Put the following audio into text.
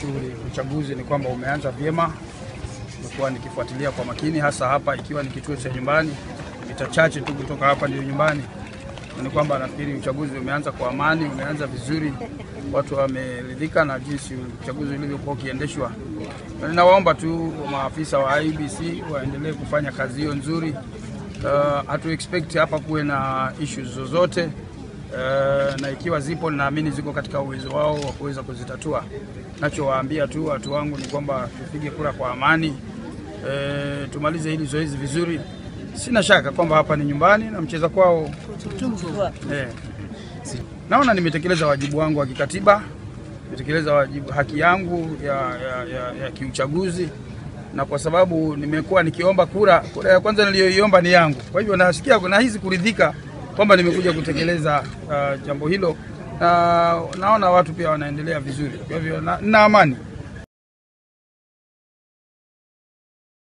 Shughuli uchaguzi ni kwamba umeanza vyema. Nimekuwa nikifuatilia kwa makini, hasa hapa ikiwa ni kituo cha nyumbani, mita chache tu kutoka hapa ndio nyumbani. Ni kwamba nafikiri uchaguzi umeanza kwa amani, umeanza vizuri. Watu wameridhika na jinsi uchaguzi ulivyokuwa ukiendeshwa. Ninawaomba tu maafisa wa IEBC waendelee kufanya kazi hiyo nzuri. Hatu expect hapa kuwe na issues zozote. Na ikiwa zipo, naamini ziko katika uwezo wao wa kuweza kuzitatua. Nachowaambia tu watu wangu ni kwamba tupige kura kwa amani. Tumalize hili zoezi vizuri. Sina shaka kwamba hapa ni nyumbani na mcheza kwao. Naona nimetekeleza wajibu wangu wa kikatiba, nimetekeleza wajibu haki yangu ya kiuchaguzi, na kwa sababu nimekuwa nikiomba kura ya kwanza niliyoiomba ni yangu. Kwa hivyo nasikia kuna hizi kuridhika kwamba nimekuja kutekeleza jambo hilo, na naona watu pia wanaendelea vizuri. Kwa hivyo na amani.